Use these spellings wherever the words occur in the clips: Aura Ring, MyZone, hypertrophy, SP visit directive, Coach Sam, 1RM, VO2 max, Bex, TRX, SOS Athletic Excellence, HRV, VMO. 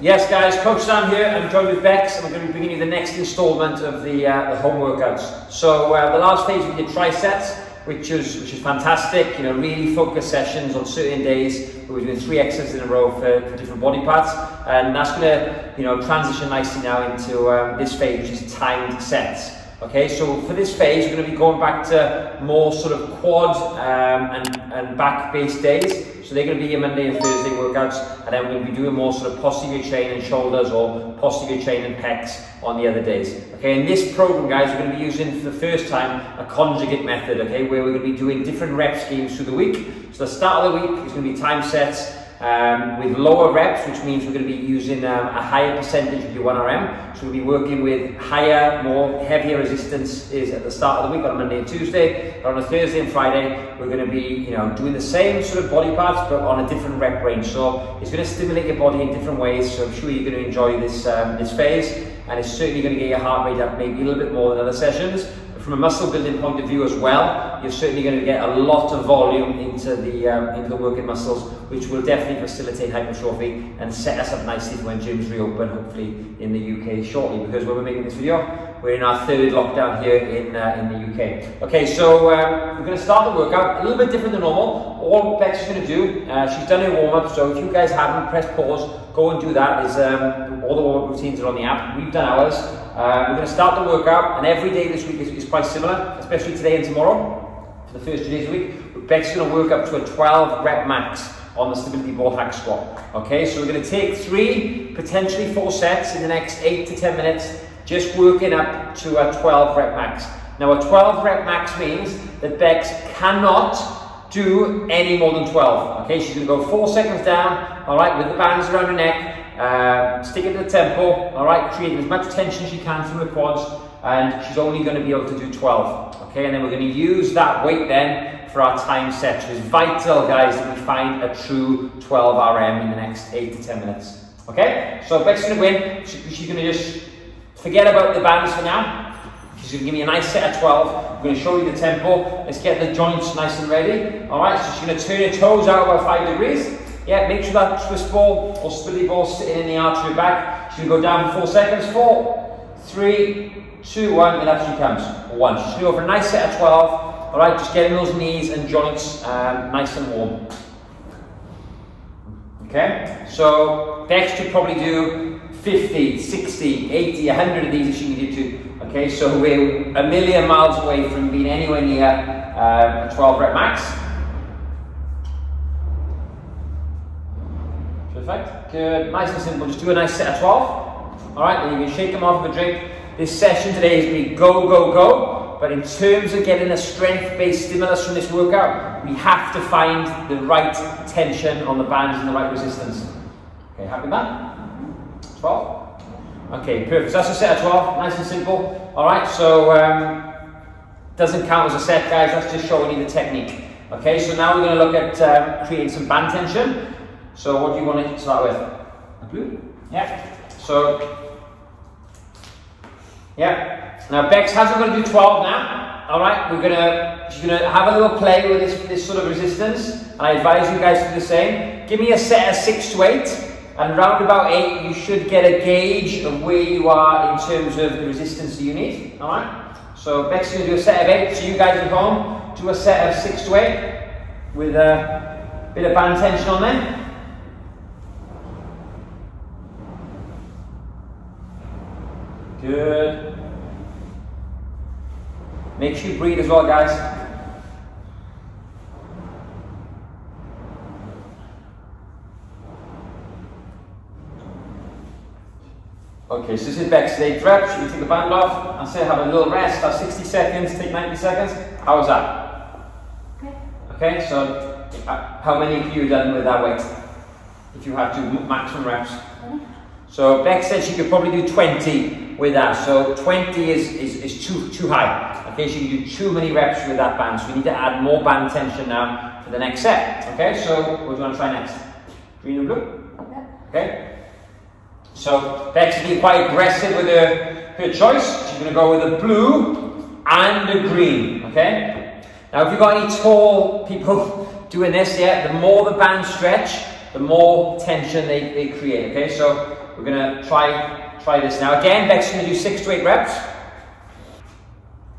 Yes guys, Coach Sam here, I'm joined with Bex and we're going to be bringing you the next instalment of the home workouts. So the last phase we did triceps, which is fantastic, you know, really focused sessions on certain days where we're doing 3 exercises in a row for different body parts, and that's going to, you know, transition nicely now into this phase, which is timed sets. Okay, so for this phase, we're going to be going back to more sort of quad and back-based days. So they're going to be your Monday and Thursday workouts, and then we're going to be doing more sort of posterior chain and shoulders or posterior chain and pecs on the other days. Okay, in this program, guys, we're going to be using for the first time a conjugate method, okay, where we're going to be doing different rep schemes through the week. So the start of the week is going to be time sets with lower reps, which means we're going to be using a higher percentage of your 1RM. So we'll be working with higher, more heavier resistance is at the start of the week on a Monday and Tuesday. But on a Thursday and Friday, we're going to be, you know, doing the same sort of body parts but on a different rep range. So it's going to stimulate your body in different ways. So I'm sure you're going to enjoy this phase, and it's certainly going to get your heart rate up maybe a little bit more than other sessions. From a muscle building point of view as well, you're certainly going to get a lot of volume into the working muscles, which will definitely facilitate hypertrophy and set us up nicely for when gyms reopen, hopefully in the UK shortly, because when we're making this video, we're in our 3rd lockdown here in the UK. Okay, so we're going to start the workout a little bit different than normal. All Bex is going to do, she's done her warm-up, so if you guys haven't, press pause, go and do that. All the warm-up routines are on the app. We've done ours. We're going to start the workout, and every day this week is quite similar, especially today and tomorrow, for the first 2 days of the week. Bex is going to work up to a 12 rep max on the stability ball hack squat. Okay, so we're going to take 3, potentially 4 sets in the next 8 to 10 minutes, just working up to a 12 rep max. Now, a 12 rep max means that Bex cannot do any more than 12. Okay, she's going to go 4 seconds down, all right, with the bands around her neck, stick it to the temple, all right, creating as much tension as she can from the quads, and she's only going to be able to do 12. Okay, and then we're going to use that weight then for our time sets. It's vital, guys, that we find a true 12 RM in the next 8 to 10 minutes. Okay, so Bex is going to win. She's going to just forget about the bands for now. She's going to give me a nice set of 12. I'm going to show you the tempo. Let's get the joints nice and ready. All right, so she's going to turn her toes out about 5 degrees. Yeah, make sure that twist ball or spilly ball sitting in the arch of your back. She's going to go down for 4 seconds. 4, 3, 2, 1, and up she comes. 1. She's going to go for a nice set of 12. All right, just getting those knees and joints nice and warm. Okay, so Bex should probably do 50, 60, 80, 100 of these if she needed to. Okay, so we're a million miles away from being anywhere near a 12 rep max. Perfect. Good. Nice and simple. Just do a nice set of 12. All right, then you can shake them off with a drink. This session today is going to be go, go, go. But in terms of getting a strength-based stimulus from this workout, we have to find the right tension on the bands and the right resistance. Okay, happy with that? 12. Okay, perfect. So that's a set of 12, nice and simple. All right, so doesn't count as a set, guys. That's just showing you the technique. Okay, so now we're going to look at creating some band tension. So what do you want to start with? A glute. Yeah. So, yeah. Now Bex hasn't got to do 12 now. All right, she's going to have a little play with this sort of resistance. And I advise you guys to do the same. Give me a set of 6 to 8. And round about 8, you should get a gauge of where you are in terms of the resistance that you need. All right. So Bex is going to do a set of 8. So you guys at home, do a set of 6 to 8 with a bit of band tension on there. Good. Make sure you breathe as well, guys. Okay, so this is Bex today. Drop, she can take the band off and say have a little rest, have 60 seconds, take 90 seconds. How was that? Good. Okay, so how many of you have done with that weight? If you have to, maximum reps. Okay. So Bex said she could probably do 20 with that. So 20 is too high. Okay, she can do too many reps with that band. So we need to add more band tension now for the next set. Okay, so what do you want to try next? Green and blue? Yeah. Okay. So Bex is being quite aggressive with her choice. She's going to go with a blue and a green, okay? Now if you've got any tall people doing this, yeah, the more the band stretch, the more tension they create, okay? So We're gonna try this now. Again, Bex is gonna do 6 to 8 reps.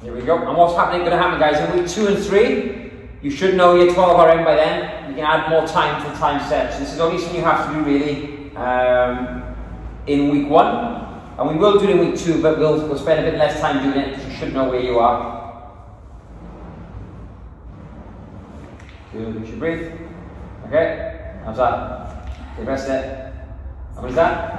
Here we go. And what's gonna happen, guys, in week 2 and 3, you should know you're 12RM by then. You can add more time to the time set. So this is only something you have to do really in week 1. And we will do it in week 2, but we'll spend a bit less time doing it because you should know where you are. Good, you should breathe. Okay, how's that? Okay, rest it. How many is that?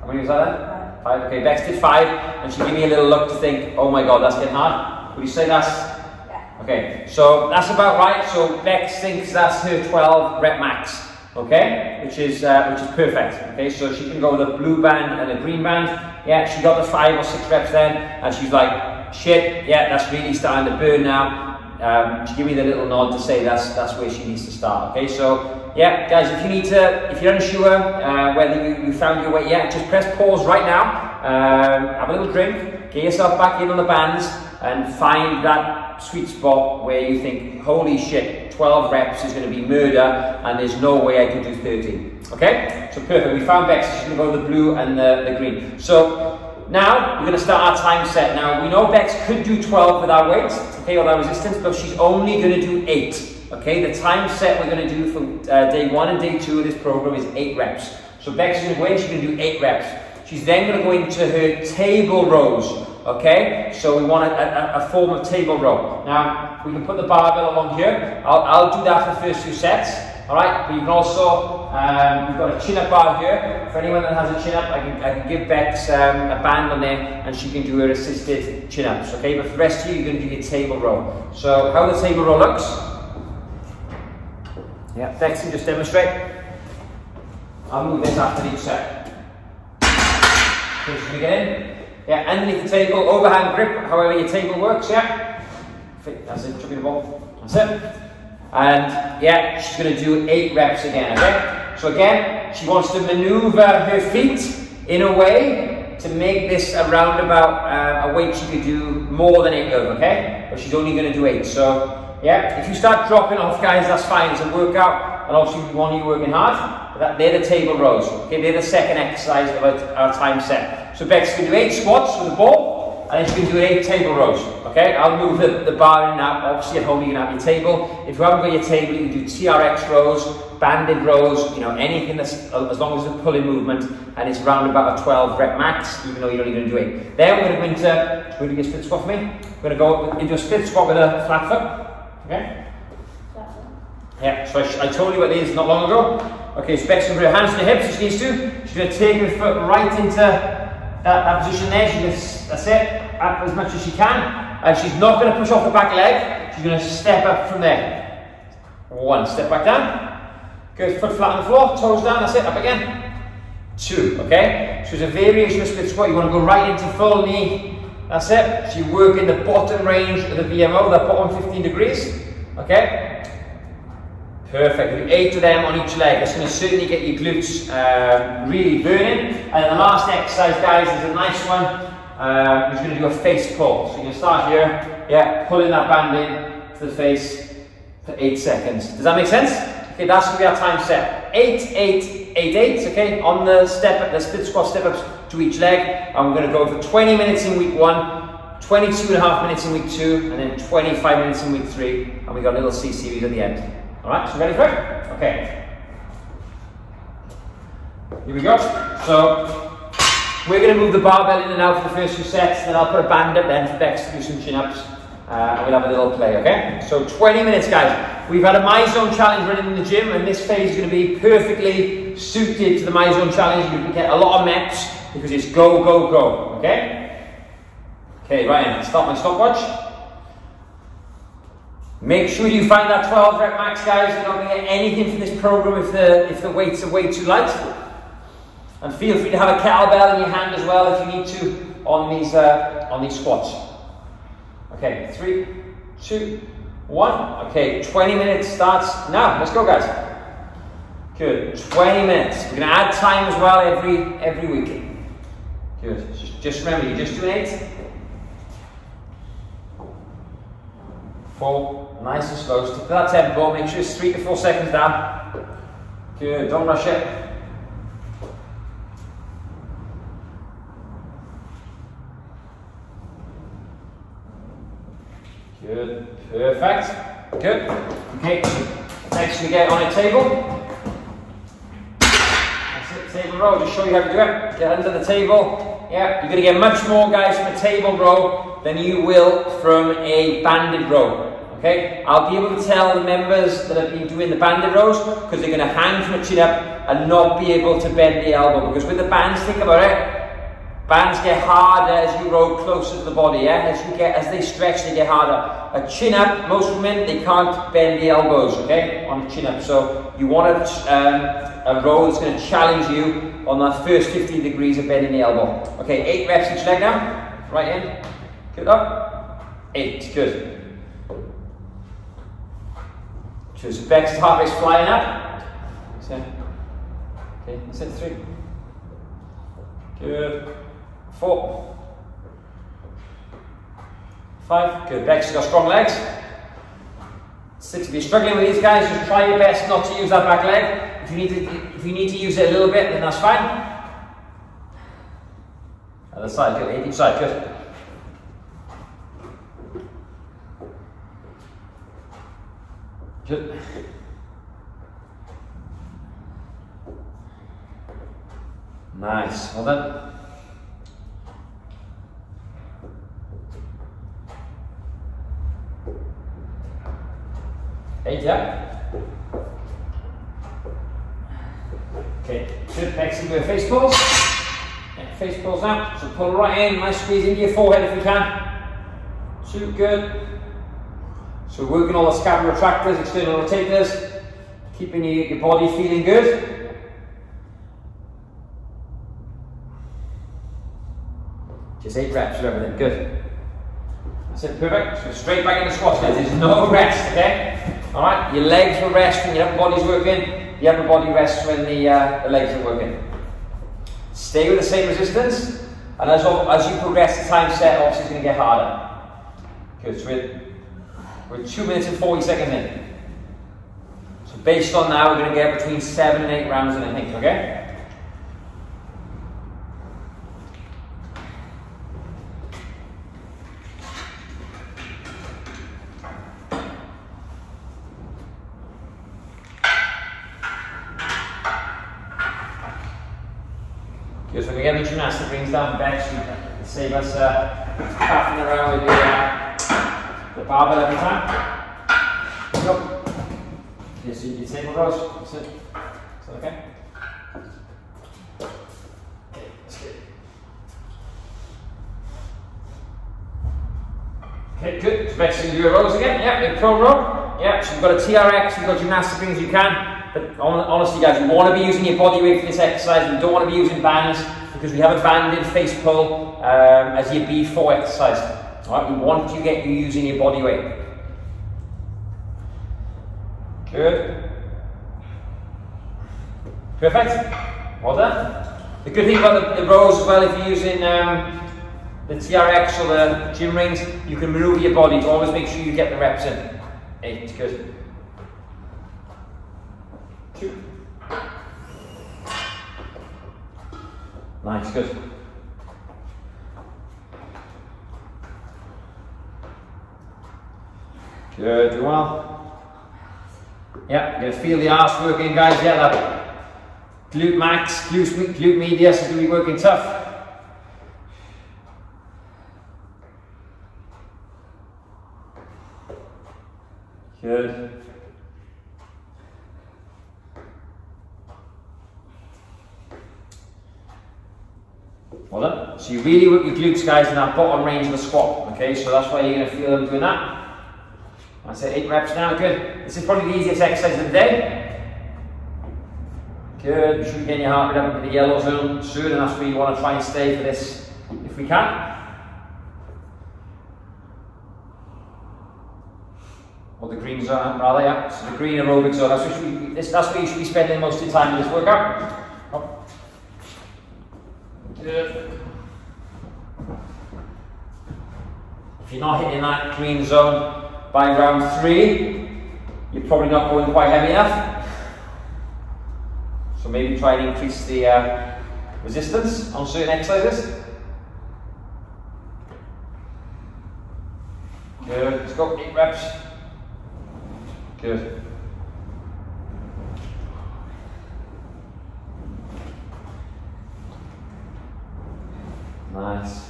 How many was that? 5. Okay, Bex did 5, and she gave me a little look to think, oh my god, that's getting hard. Would you say that's? Yeah. Okay, so that's about right. So Bex thinks that's her 12 rep max, okay? Which is perfect, okay? So she can go with a blue band and a green band. Yeah, she got the 5 or 6 reps then, and she's like, shit, yeah, that's really starting to burn now. She gave me the little nod to say that's where she needs to start. Okay, so yeah, guys, if you're unsure whether you found your way yet, just press pause right now. Have a little drink, get yourself back in on the bands, and find that sweet spot where you think, holy shit, 12 reps is going to be murder, and there's no way I can do 13. Okay, so perfect. We found Bex. She's going to go with the blue and the green. So. Now, we're going to start our time set. Now, we know Bex could do 12 without weights, okay, without resistance, but she's only going to do 8, okay? The time set we're going to do for day 1 and day 2 of this program is 8 reps. So Bex is going to go in, she's going to do 8 reps. She's then going to go into her table rows, okay? So we want a form of table row. Now, we can put the barbell along here. I'll do that for the first 2 sets. All right, but you can also, we've got a chin-up bar here. For anyone that has a chin-up, I can give Bex a band on there, and she can do her assisted chin-ups, okay? But for the rest of you, you're gonna do your table row. So how the table row looks. Yeah, Bex can just demonstrate. I'll move this after each set. Okay, should we get in? Yeah, underneath the table, overhand grip, however your table works, yeah? That's it, chucking the ball, that's it. And yeah, she's going to do 8 reps again, okay? So again, she wants to maneuver her feet in a way to make this a roundabout, a weight she could do more than 8 of, okay? But she's only going to do 8. So yeah, if you start dropping off, guys, that's fine. It's a workout, and obviously we want you working hard. But they're the table rows, okay? They're the second exercise of our time set. So Bex can do 8 squats with the ball. And then you can do 8 table rows, okay? I'll move the bar in now. Obviously at home you can have your table. If you haven't got your table, you can do TRX rows, banded rows, you know, anything that's, as long as it's a pulling movement and it's round about a 12 rep max, even though you're only gonna do 8. Then we're gonna go into, do you want to get a split squat for me? We're gonna go into a split squat with a flat foot, okay? Yeah, so I told you what it is not long ago. Okay, so Bex can put her hands to the hips if she needs to. She's gonna take her foot right into that position there, she just, that's it, up as much as she can. And she's not going to push off the back leg, she's going to step up from there. 1, step back down. Good, foot flat on the floor, toes down, that's it, up again. 2, okay? So it's a variation of split squat, you want to go right into full knee, that's it. So you work in the bottom range of the VMO, the bottom 15 degrees, okay? Perfect, 8 of them on each leg. That's going to certainly get your glutes really burning. And then the last exercise, guys, is a nice one. You're going to do a face pull. So you're going to start here, yeah, pulling that band in to the face for 8 seconds. Does that make sense? Okay, that's going to be our time set. 8, 8, 8, 8, okay, on the step up, the split squat step ups to each leg. And we're going to go for 20 minutes in week 1. 22.5 minutes in week 2, and then 25 minutes in week 3. And we got a little CCVs at the end. Alright, so ready for it? Okay. Here we go. So, we're going to move the barbell in and out for the first 2 sets, then I'll put a band up then for Bex to do some chin-ups, and we'll have a little play, okay? So 20 minutes, guys. We've had a MyZone challenge running in the gym, and this phase is going to be perfectly suited to the MyZone challenge. You can get a lot of reps because it's go, go, go, okay? Okay, right, I'll stop my stopwatch. Make sure you find that 12 rep max, guys. You're not going to get anything from this program if the weights are way too light. And feel free to have a kettlebell in your hand as well if you need to on these squats. Okay, 3, 2, 1. Okay, 20 minutes starts now. Let's go, guys. Good, 20 minutes. We're going to add time as well every week. Good. Just remember, you're just doing 8. 4, nice and slow. Stick to that tempo. Make sure it's 3 to 4 seconds down. Good, don't rush it. Good. Perfect. Good. Okay. Next we get on a table. That's it, table row. Just show you how to do it. Get under the table. Yeah. You're going to get much more, guys, from a table row than you will from a banded row. Okay. I'll be able to tell the members that have been doing the banded rows because they're going to hang from the chin up and not be able to bend the elbow. Because with the bands, think about it. Bands get harder as you row closer to the body, yeah? As they stretch, they get harder. A chin up, most women, they can't bend the elbows, okay? On a chin up. So you want a row that's going to challenge you on that first 50 degrees of bending the elbow. Okay, 8 reps each leg now. Right in. Good up. 8. Good. Just Bex's heart rate's flying up. So, okay, that's it. 3. Good. 4, 5, good. Bex, you've got strong legs. 6, if you're struggling with these guys, just try your best not to use that back leg. If you need to use it a little bit, then that's fine. Other side, good. 8 each side, good. Good. Nice. Well done. Eight, yeah. Okay, good. Excellent. Do a face pulls. Yeah, face pulls now. So pull right in, nice squeeze into your forehead if you can. 2, good. So working all the scapular retractors, external rotators, keeping your body feeling good. Just 8 reps for everything. Good. That's it. Perfect. So straight back into squats, guys. There's no rest, okay? Alright, your legs will rest when your upper body's working, the upper body rests when the legs are working. Stay with the same resistance, and as you progress the time set, obviously it's going to get harder. Good, so we're 2 minutes and 40 seconds in. So based on that, we're going to get between 7 and 8 rounds in a hit, okay? So we get the gymnastic rings down, Bex, and save us tapping around with the barbell every time. Go. Okay, so you table rows. That's it. Is that okay? Okay, that's good. Okay, good. So Bex, you do your rows again. Yep, the pro row. Yep, so you've got a TRX, you've got gymnastic rings, you can. But honestly, guys, you want to be using your body weight for this exercise. You don't want to be using bands because we have a banded face pull as your B4 exercise. All right, we want to get you using your body weight. Good. Perfect. Well done. The good thing about the rows as well, if you're using the TRX or the gym rings, you can maneuver your body to always make sure you get the reps in. 8, good. 2. Nice, good. Good, do well. Yeah, you're gonna feel the arse working, guys. Yeah, that glute max, glute medius is gonna be working tough. Good. Well done. So you really work your glutes, guys, in that bottom range of the squat. Okay, so that's why you're going to feel them doing that. That's it, 8 reps now, good. This is probably the easiest exercise of the day. Good, you should get your heart rate up into the yellow zone soon, and that's where you want to try and stay for this, if we can. Or the green zone, rather, yeah. So the green aerobic zone, that's where you should be spending most of your time in this workout. Good. If you're not hitting that green zone by round 3, you're probably not going quite heavy enough. So maybe try and increase the resistance on certain exercises. Good, let's go, 8 reps. Good. Nice.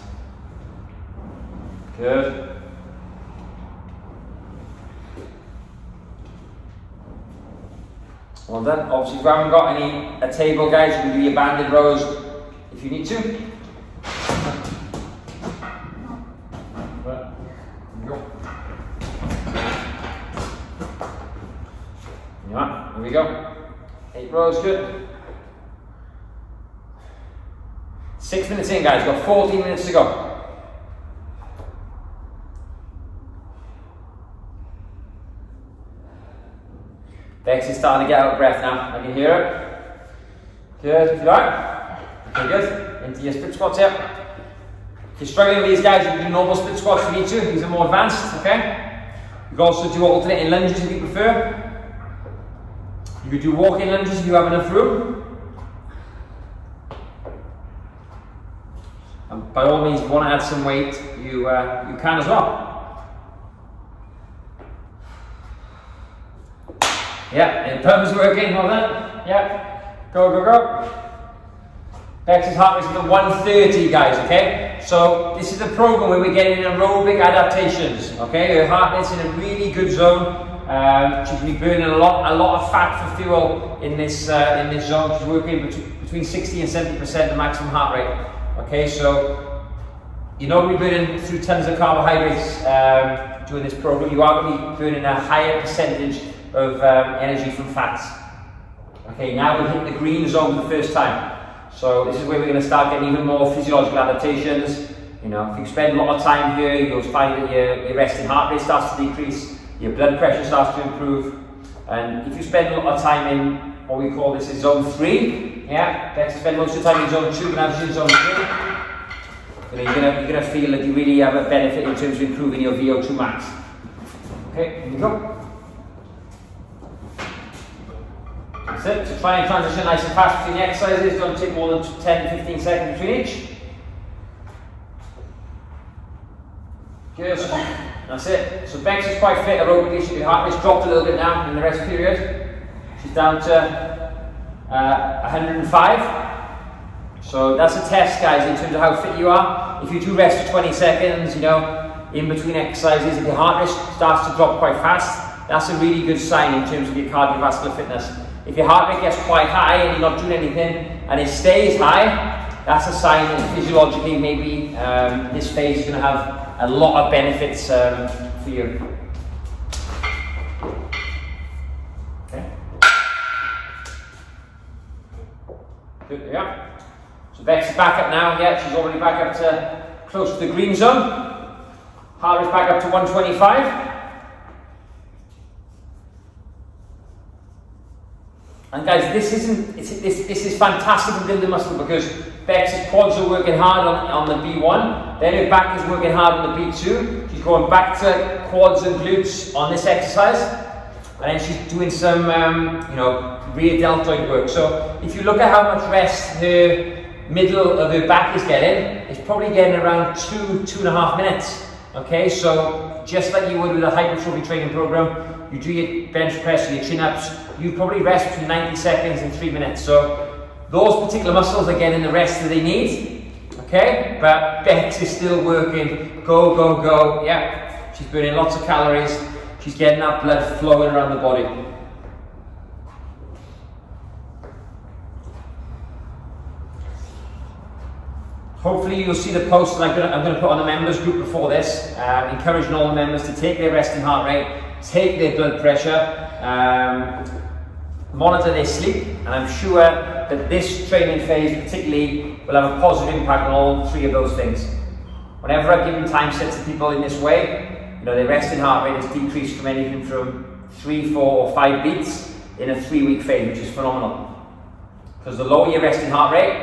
Good. Well done. Obviously, if you haven't got any a table, guys, you can do your banded rows if you need to. There we go. Yeah, here we go. 8 rows, good. 6 minutes in, guys. We've got 14 minutes to go. Bex is starting to get out of breath now. I can hear it. Good. You right? Okay, good. Into your split squats here. If you're struggling with these, guys, you can do normal split squats if you need to. These are more advanced, okay? You can also do alternating lunges if you prefer. You can do walking lunges if you have enough room. And by all means, if you want to add some weight, you can as well. Yeah, and pump is working, hold on. Yeah, go, go, go. Bex's heart rate's at 130, guys, okay? So this is a program where we're getting aerobic adaptations, okay? Her heart rate's in a really good zone. She's been burning a lot of fat for fuel in this zone. She's working between 60 and 70% of maximum heart rate, okay? So you're not going to be burning through tons of carbohydrates doing this program. You are going to be burning a higher percentage of energy from fats. Okay, now we've hit the green zone for the first time. So this is where we're going to start getting even more physiological adaptations. You know, if you spend a lot of time here, you'll find that your resting heart rate starts to decrease, your blood pressure starts to improve. And if you spend a lot of time in what we call this is zone 3, yeah, better to spend most of the time in zone 2 and now in zone 3. Then you're gonna feel that you really have a benefit in terms of improving your VO2 max. Okay, here we go. That's it. So try and transition nice and fast between the exercises. Don't take more than 10-15 seconds between each. Good. That's it. So Bex is quite fit aerobically. Her heart rate's dropped a little bit now in the rest period. She's down to 105. So that's a test, guys, in terms of how fit you are. If you do rest for 20 seconds, you know, in between exercises, if your heart rate starts to drop quite fast, that's a really good sign in terms of your cardiovascular fitness. If your heart rate gets quite high and you're not doing anything and it stays high, that's a sign that physiologically maybe this phase is going to have a lot of benefits for you. Okay. Good, yeah. So Bex is back up now. Yeah, she's already back up to close to the green zone. Heart rate's back up to 125. And guys, this is fantastic for building muscle because Bex's quads are working hard on the B1, then her back is working hard on the B2. She's going back to quads and glutes on this exercise, and then she's doing some, you know, rear deltoid work. So if you look at how much rest her middle of her back is getting, it's probably getting around 2–2.5 minutes. Okay, so just like you would with a hypertrophy training program, you do your bench press and your chin-ups, you probably rest between 90 seconds and 3 minutes. So those particular muscles are getting the rest that they need, okay? But Bex is still working, go, go, go, yeah. She's burning lots of calories, she's getting that blood flowing around the body. Hopefully you'll see the post that I'm going to put on the members group before this, encouraging all the members to take their resting heart rate, take their blood pressure, monitor their sleep, and I'm sure that this training phase particularly will have a positive impact on all three of those things. Whenever I've given time sets to people in this way, you know, their resting heart rate has decreased from anything from 3, 4, or 5 beats in a 3-week phase, which is phenomenal. Because the lower your resting heart rate,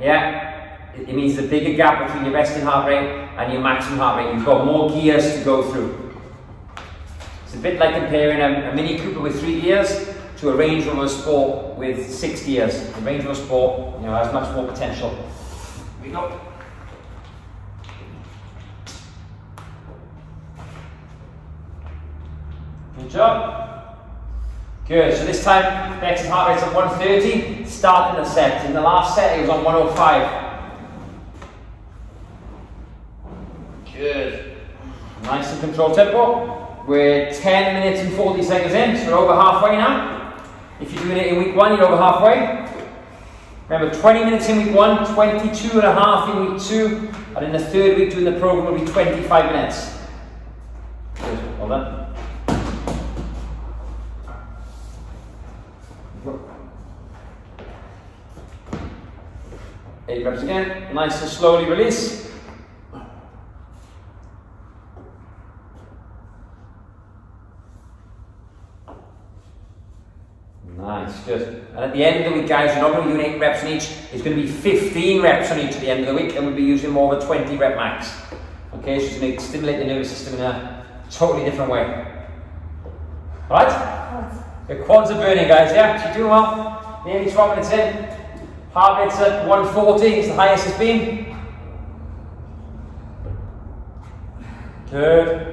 yeah, it means the bigger gap between your resting heart rate and your maximum heart rate. You've got more gears to go through. It's a bit like comparing a Mini Cooper with 3 gears to a Range Rover Sport with 6 gears. The Range Rover Sport, you know, has much more potential. Here we go. Good job. Good. So this time, Bex's heart rate's at 130, starting the set. In the last set, it was on 105. Good. Nice and controlled tempo. We're 10 minutes and 40 seconds in, so we're over halfway now. If you're doing it in week one, you're over halfway. Remember, 20 minutes in week one, 22 and a half in week two, and in the third week doing the program will be 25 minutes. Good, well done. Eight reps again, nice and slowly release. Nice, good. And at the end of the week, guys, you're not going to be doing 8 reps on each. It's going to be 15 reps on each at the end of the week, and we'll be using more of a 20 rep max. Okay, so it's going to stimulate the nervous system in a totally different way. Alright? The quads are burning, guys, yeah? So you're doing well. Nearly 12 minutes in. Heart rate's at 140, it's the highest it's been. Good.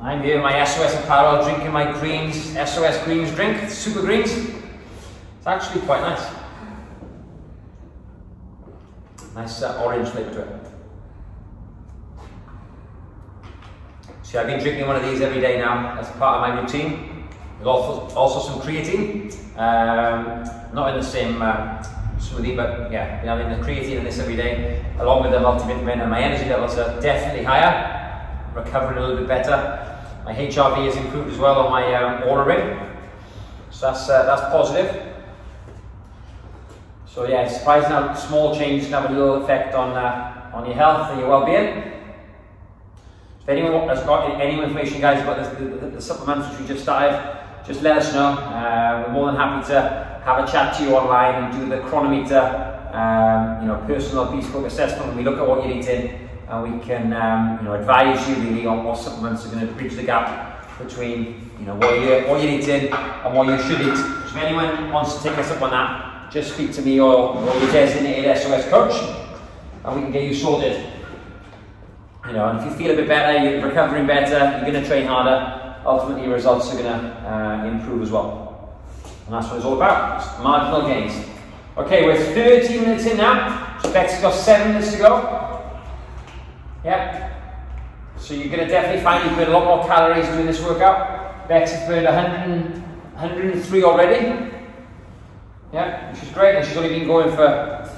I'm here, my SOS apparel, drinking my greens, SOS greens drink, super greens. It's actually quite nice. Nice orange flavour to it. See, I've been drinking one of these every day now as part of my routine. There's also some creatine. Not in the same smoothie, but yeah, been having the creatine and this every day, along with the multivitamin, and my energy levels are definitely higher. Recovering a little bit better. My HRV has improved as well on my Aura Ring, so that's positive. So yeah, it's surprising how small changes can have a little effect on your health and your well-being. If anyone has got any information, guys, about the supplements which we just started, just let us know. We're more than happy to have a chat to you online and do the chronometer, you know, personal bespoke assessment, and we look at what you're eating. And we can you know, advise you really on what supplements are going to bridge the gap between, you know, what you're eating and what you should eat. So if anyone wants to take us up on that, just speak to me or your designated SOS coach, and we can get you sorted. You know, and if you feel a bit better, you're recovering better, you're going to train harder, ultimately your results are going to improve as well. And that's what it's all about, it's marginal gains. Okay, we're 13 minutes in now, so Bex has got 7 minutes to go. Yeah, so you're going to definitely find you burn a lot more calories doing this workout. Bex has burned 103 already, yeah, which is great, and she's only been going for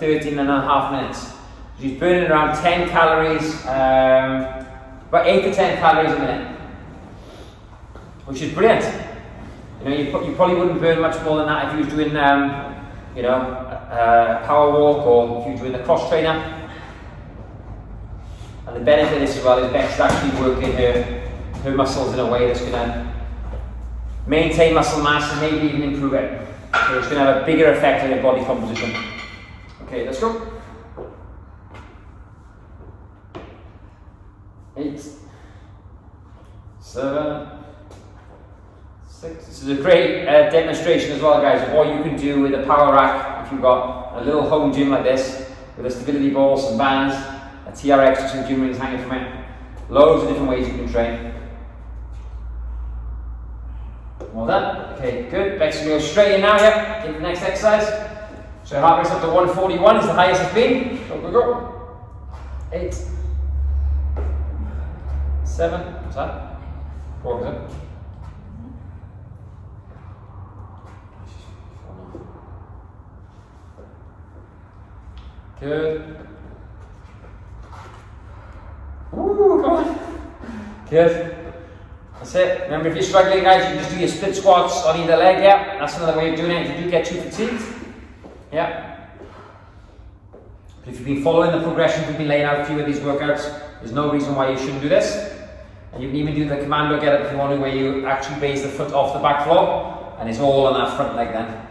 13 and a half minutes. She's burning around 10 calories, about 8 to 10 calories a minute, which is brilliant. You know, you probably wouldn't burn much more than that if you were doing, you know, a power walk, or if you were doing the cross trainer. And the benefit of this as well is Bex is actually working her muscles in a way that's going to maintain muscle mass and maybe even improve it. So it's going to have a bigger effect on your body composition. Okay, let's go. 8, 7, 6. This is a great demonstration as well, guys, of what you can do with a power rack if you've got a little home gym like this, with a stability ball, some bands, a TRX with some gym rings hanging from it. Loads of different ways you can train. Well done. Okay, good. Bex will go straight in now, yeah. Into the next exercise. So heart rate's up to 141, is the highest it's been. Go, go, go. 8, 7, what's that? 4, is it? 4. Good. Ooh, come on. Good. That's it. Remember, if you're struggling, guys, you can just do your split squats on either leg, yeah. That's another way of doing it if you do get too fatigued. Yeah. But if you've been following the progression we've been laying out for you with these workouts, there's no reason why you shouldn't do this. And you can even do the commando get up if you want to, where you actually raise the foot off the back floor, and it's all on that front leg then.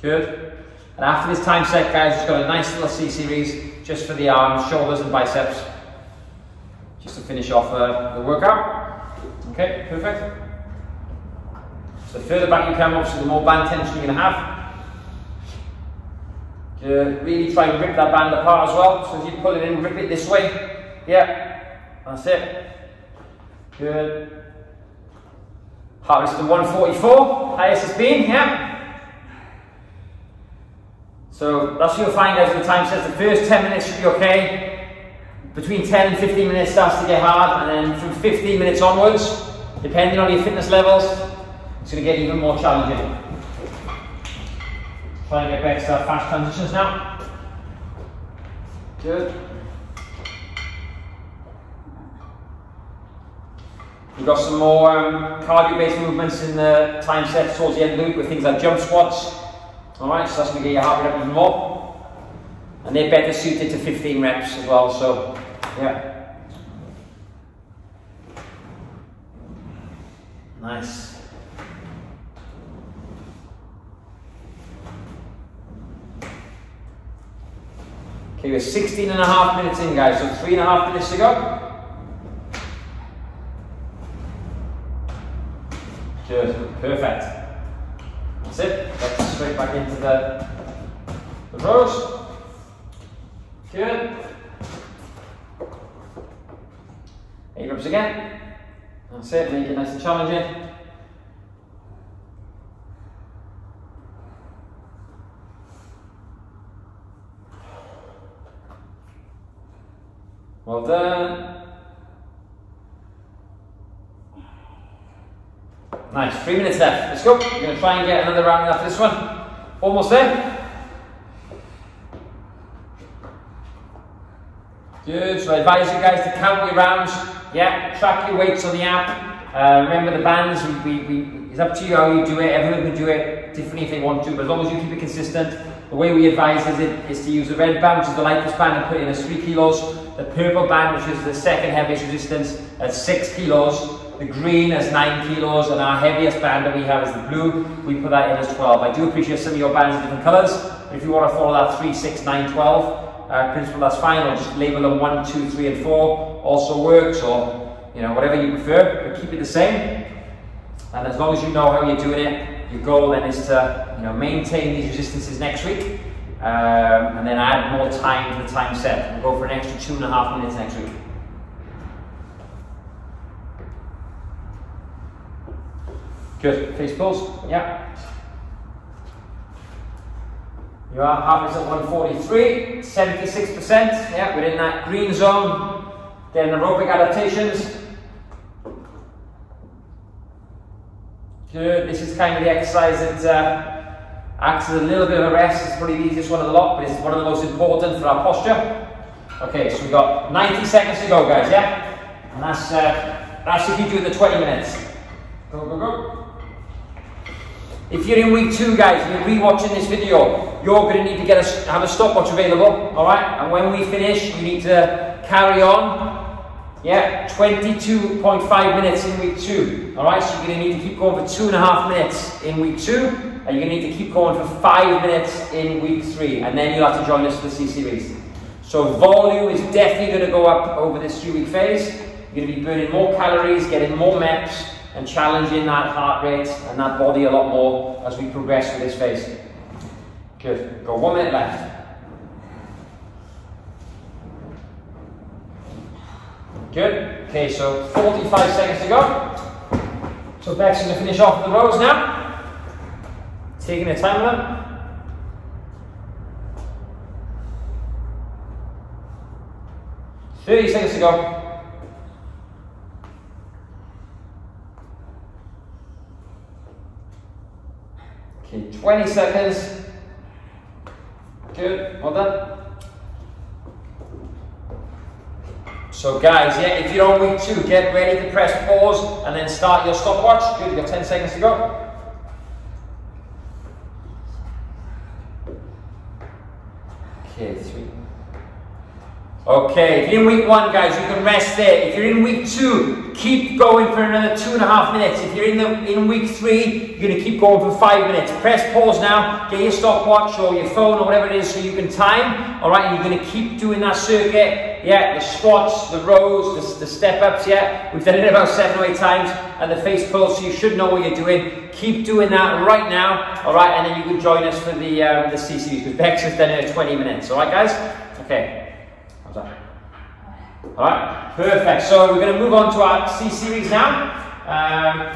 Good. And after this time set, guys, just got a nice little C series just for the arms, shoulders and biceps, just to finish off the workout. Okay, perfect. So the further back you come, obviously the more band tension you're going to have. Really try and rip that band apart as well. So as you pull it in, rip it this way. Yeah, that's it. Good. Heart rate to 144, highest it's been, yeah. So that's what you'll find as the time says. The first 10 minutes should be okay. Between 10 and 15 minutes starts to get hard, and then from 15 minutes onwards, depending on your fitness levels, it's going to get even more challenging. Try and get back to our fast transitions now. Good. We've got some more cardio-based movements in the time set towards the end loop with things like jump squats. Alright, so that's going to get your heart rate up even more. And they're better suited to 15 reps as well, so yeah. Nice. Okay, we're 16 and a half minutes in, guys, so 3.5 minutes to go. Good, perfect. That's it. Back straight back into the rows. Good. 8 reps again. That's it, make it nice and challenging. Well done. Nice, 3 minutes left. Let's go. We're going to try and get another round after this one. Almost there. Good. So I advise you guys to count your rounds. Yeah, track your weights on the app. Remember the bands. It's up to you how you do it. Everyone can do it differently if they want to, but as long as you keep it consistent. The way we advise is to use the red band, which is the lightest band, and put in as 3 kilos. The purple band, which is the second heaviest resistance, at 6 kilos. The green is 9 kilos, and our heaviest band that we have is the blue. We put that in as 12. I do appreciate some of your bands in different colors, but if you want to follow that 3, 6, 9, 12 principle, that's fine. Or just label them 1, 2, 3, and 4 also works, or you know, whatever you prefer, but keep it the same. And as long as you know how you're doing it, your goal then is to, you know, maintain these resistances next week, and then add more time to the time set. We'll go for an extra 2.5 minutes next week. Good. Face pulls. Yeah. You are half at 143, 76%. Yeah, we're in that green zone. Then aerobic adaptations. Good. This is kind of the exercise that acts as a little bit of a rest. It's probably the easiest one of the lot, but it's one of the most important for our posture. Okay, so we got 90 seconds to go, guys. Yeah, and that's if you do the 20 minutes. Go, go, go. If you're in week 2, guys, and you're re-watching this video, you're going to need to have a stopwatch available, all right? And when we finish, you need to carry on, yeah, 22.5 minutes in week 2, all right? So you're going to need to keep going for 2.5 minutes in week 2, and you're going to need to keep going for 5 minutes in week 3, and then you'll have to join us for the C series. So volume is definitely going to go up over this 3-week phase. You're going to be burning more calories, getting more MEPs, and challenging that heart rate and that body a lot more as we progress through this phase. Good, we've got 1 minute left. Good, okay, so 45 seconds to go. So Bex is going to finish off the rows now. Taking the time with them. Up. 30 seconds to go. Okay, 20 seconds. Good, well done. So guys, yeah, if you're on week 2, get ready to press pause and then start your stopwatch. Good, you've got 10 seconds to go. Okay, 3. Okay, if you're in week 1, guys, you can rest there. If you're in week 2, keep going for another 2.5 minutes. If you're in week 3, you're going to keep going for 5 minutes. Press pause now, get your stopwatch or your phone or whatever it is so you can time. All right, and you're going to keep doing that circuit yeah, the squats, the rows, the step ups, yeah, we've done it about 7 or 8 times, and the face pull, so you should know what you're doing. Keep doing that right now, all right, and then you can join us for the CCs, because Bex has done it in 20 minutes, all right, guys? Okay, how's that? All right, perfect, so we're gonna move on to our C series now.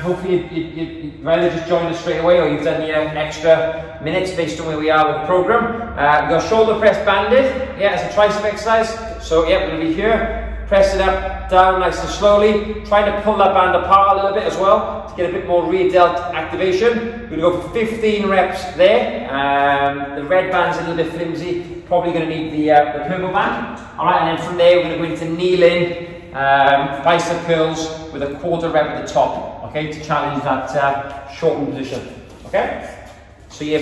Hopefully you'd rather just join us straight away, or you've done the extra minutes based on where we are with the program. We've got shoulder press banded, yeah, as a tricep exercise. So yeah, we're going to be here, press it up, down nice and slowly, trying to pull that band apart a little bit as well, to get a bit more rear delt activation. We're going to go for 15 reps there. The red band's a little bit flimsy, probably going to need the purple band. Alright, and then from there we're going to go into kneeling, bicep curls with a quarter rep at the top, okay, to challenge that shortened position, okay? So your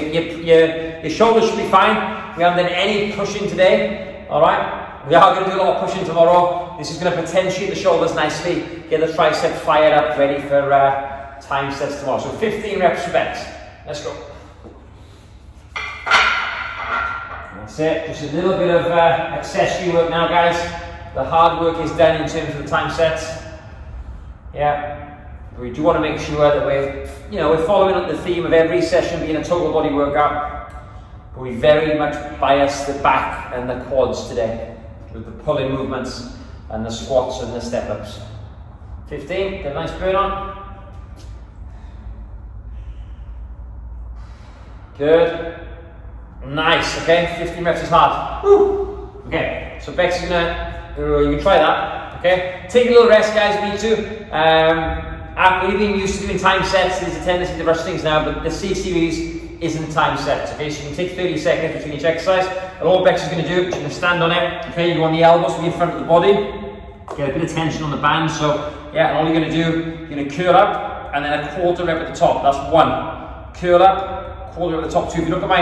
shoulders should be fine. We haven't done any pushing today, all right? We are going to do a lot of pushing tomorrow. This is going to potentiate the shoulders nicely, get the tricep fired up, ready for time sets tomorrow. So 15 reps for Bex. Let's go. That's it, just a little bit of accessory work now, guys. The hard work is done in terms of the time sets. Yeah, we do want to make sure that we're, you know, we're following up the theme of every session being a total body workout. But we very much bias the back and the quads today with the pulling movements and the squats and the step ups. 15, get a nice burn on. Good. Nice. Okay, 15 reps is hard. Woo. Okay, so Bex is gonna. You can try that, okay? Take a little rest, guys, if you need to. We've been used to doing time sets. There's a tendency to rush things now, but the C series isn't time sets, okay? So you can take 30 seconds between each exercise, and all Bex is going to do, she's going to stand on it, okay? You want the elbows to be in front of the body, get a bit of tension on the band, so yeah, and all you're going to do, you're going to curl up, and then a quarter rep at the top, that's one. Curl up, quarter rep at the top, two. If you look at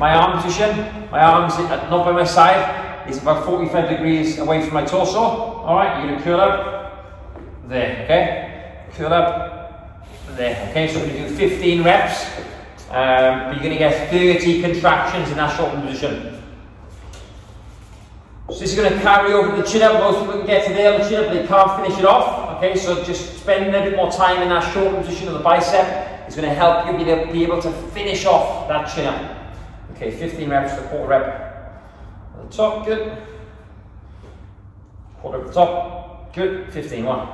my arm position, my arms are not by my side, it's about 45 degrees away from my torso. All right, you're gonna curl up there, okay? Curl up there, okay? So we're gonna do 15 reps, but you're gonna get 30 contractions in that shortened position. So this is gonna carry over the chin up. Most people can get to there on the chin up, they can't finish it off, okay? So just spend a bit more time in that shortened position of the bicep. It's gonna help you be able to finish off that chin up. Okay, 15 reps for quarter rep. Top, good. Quarter up the top, good. 15, one.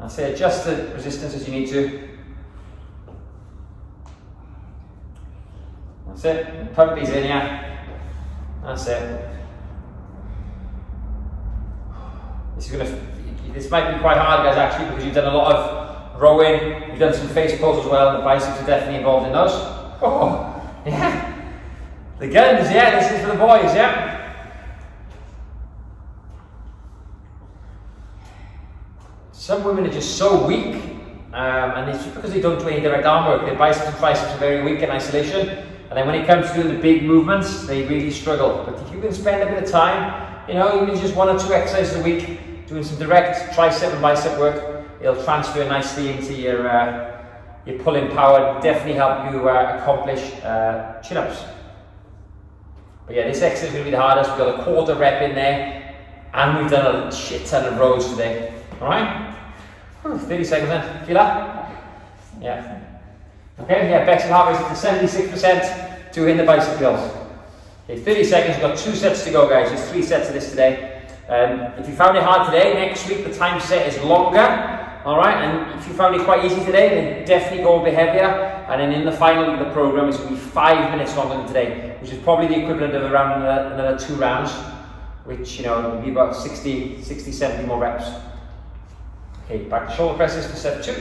That's it. Adjust the resistance as you need to. That's it. Pump these in, yeah. That's it. This might be quite hard, guys, actually, because you've done a lot of rowing. You've done some face pulls as well, and the biceps are definitely involved in those. Oh, yeah. The guns, yeah, this is for the boys, yeah. Some women are just so weak, and it's just because they don't do any direct arm work. Their biceps and triceps are very weak in isolation, and then when it comes to doing the big movements, they really struggle. But if you can spend a bit of time, you know, even just 1 or 2 exercises a week, doing some direct tricep and bicep work, it'll transfer nicely into your pulling power. It'll definitely help you accomplish chin-ups. But yeah, this exercise is going to be the hardest. We've got a quarter rep in there, and we've done a shit ton of rows today. All right? 30 seconds then. Feel that? Yeah. Okay, yeah, Bex and Harvey is at 76% doing the bicep curls. Okay, 30 seconds. We've got 2 sets to go, guys. There's 3 sets of this today. If you found it hard today, next week the time set is longer. All right, and if you found it quite easy today, then definitely go a bit heavier. And then in the final of the program, it's going to be 5 minutes longer than today, which is probably the equivalent of around another 2 rounds, which, you know, will be about 60, 70 more reps. Okay, back to shoulder presses for step 2.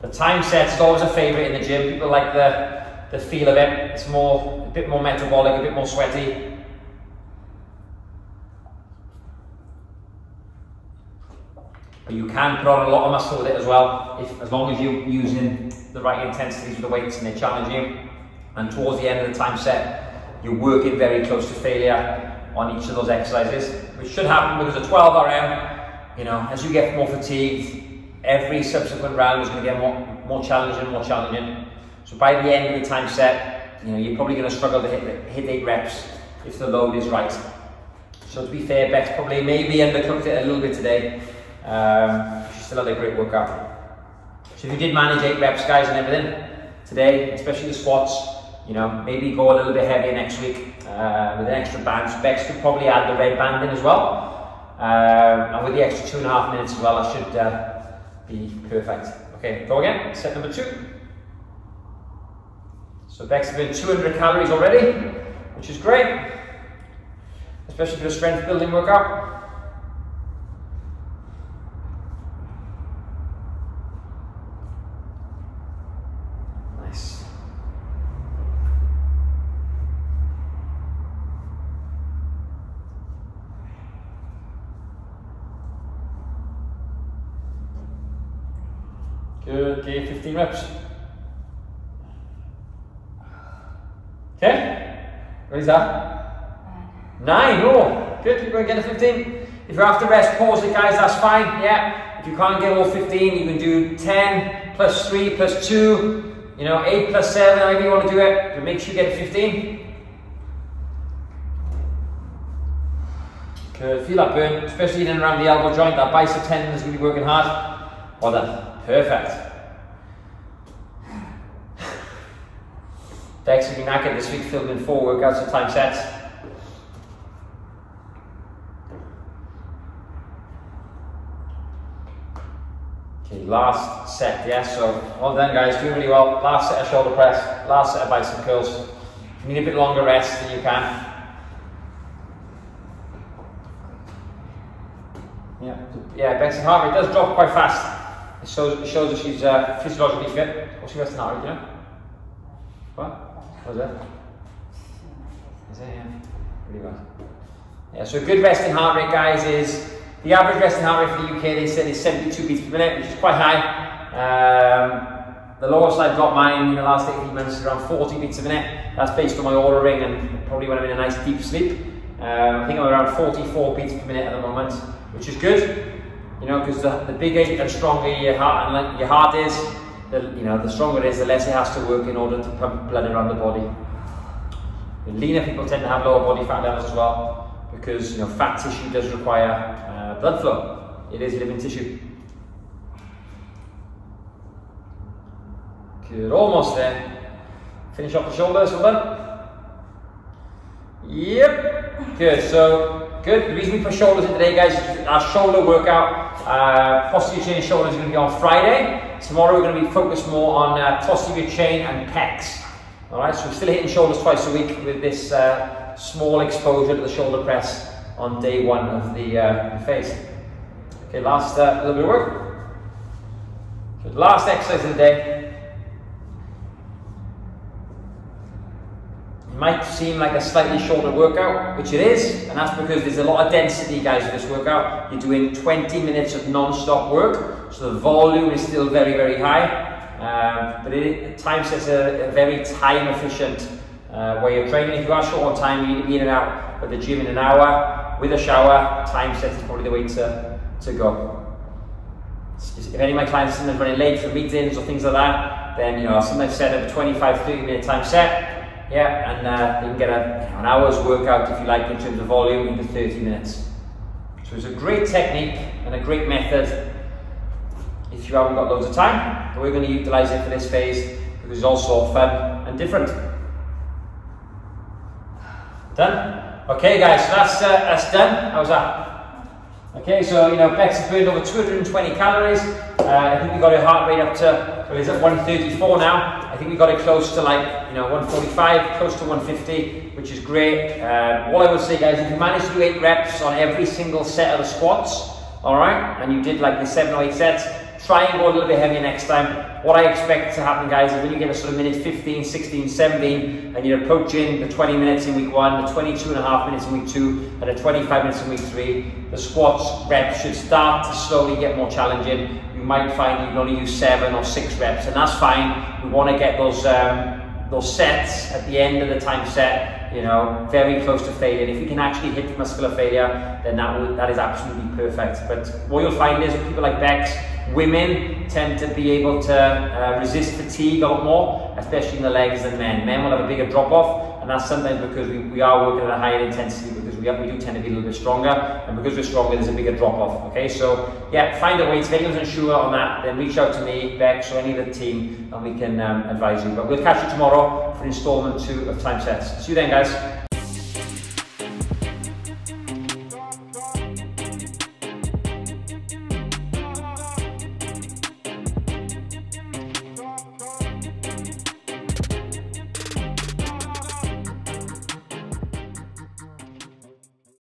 The time set's always a favorite in the gym. People like the feel of it. It's more, a bit more metabolic, a bit more sweaty. But you can put on a lot of muscle with it as well, as long as you're using the right intensities with the weights and they challenge you. And towards the end of the time set, you're working very close to failure on each of those exercises, which should happen because a 12RM, you know, as you get more fatigued, every subsequent round is going to get more challenging. So by the end of the time set, you know, you're probably going to struggle to hit 8 reps if the load is right. So to be fair, Bex probably maybe undercooked it a little bit today. She still had a great workout. So if you did manage 8 reps, guys, and everything today, especially the squats, you know, maybe go a little bit heavier next week with an extra band. So Bex could probably add the red band in as well, and with the extra 2.5 minutes as well, that should be perfect. Okay, go again. Set number 2. So Bex has been 200 calories already, which is great, especially for the strength building workout. Nice. Good, okay, 15 reps. Okay, what is that? 9, oh, good, you're going to get a 15. If you're after rest, pause it, guys, that's fine, yeah. If you can't get all 15, you can do 10, plus 3, plus 2, you know, 8, plus 7, however you want to do it, but make sure you get 15. Good, feel that burn, especially in and around the elbow joint, that bicep tendon is going to be working hard. Well done, perfect. Bex will be knackered this week, filming 4 workouts of time sets. Last set, yeah, so well done, guys, doing really well. Last set of shoulder press, last set of bicep curls. If you need a bit longer rest, then you can. Yeah, yeah, Bex's heart rate does drop quite fast. It shows that she's physiologically fit. What's she resting heart rate, you know? What? What was that? Is that, yeah? Really well. Yeah, so a good resting heart rate, guys, is the average resting heart rate for the UK, they said, is 72 beats per minute, which is quite high. The lowest I've got mine in the last 18 months is around 40 beats a minute. That's based on my Aura Ring and probably when I'm in a nice deep sleep. I think I'm around 44 beats per minute at the moment, which is good. You know, because the bigger and stronger your heart is, the stronger it is, the less it has to work in order to pump blood around the body. The leaner people tend to have lower body fat levels as well, because you know fat tissue does require blood flow. It is living tissue. Good, almost there. Finish off the shoulders, well done. Yep, good, so good. The reason we put shoulders in today, guys, is our shoulder workout, posterior chain and shoulders, is going to be on Friday. Tomorrow we're going to be focused more on posterior chain and pecs. Alright, so we're still hitting shoulders twice a week with this small exposure to the shoulder press on day 1 of the phase. Okay, last little bit of work. So last exercise of the day. It might seem like a slightly shorter workout, which it is, and that's because there's a lot of density, guys, in this workout. You're doing 20 minutes of non-stop work, so the volume is still very, very high. But time sets a very time-efficient way of training. If you are short on time, you need to be in and out at the gym in an hour. With a shower, time set is probably the way to go. If any of my clients are running late for meetings or things like that, then you know, sometimes set up a 25-30 minute time set, yeah, and you can get an hour's workout if you like in terms of volume into 30 minutes. So it's a great technique and a great method if you haven't got loads of time, but we're going to utilize it for this phase because it's also fun and different. Done. Okay, guys, so that's done. How's that? Okay, so you know, Bex has burned over 220 calories. I think we got her heart rate up to, well, it's at 134 now. I think we got it close to 145, close to 150, which is great. What I would say, guys, if you manage to do 8 reps on every single set of the squats, all right, and you did like the 7 or 8 sets, try and go a little bit heavier next time. What I expect to happen, guys, is when you get a sort of minute 15, 16, 17, and you're approaching the 20 minutes in week 1, the 22.5 minutes in week 2, and the 25 minutes in week 3, the squats reps should start to slowly get more challenging. You might find you can only use 7 or 6 reps, and that's fine. We want to get those sets at the end of the time set you know, very close to failure. And if you can actually hit muscular failure, then that is absolutely perfect. But what you'll find is with people like Bex, women tend to be able to resist fatigue a lot more, especially in the legs, than men. Men will have a bigger drop-off, and that's sometimes because we are working at a higher intensity, because we do tend to be a little bit stronger, and because we're stronger, there's a bigger drop-off, okay? So, yeah, find a way. If anyone's unsure on that, then reach out to me, Bex, or any of the team, and we can advise you. But we'll catch you tomorrow for installment 2 of Time Sets. See you then, guys.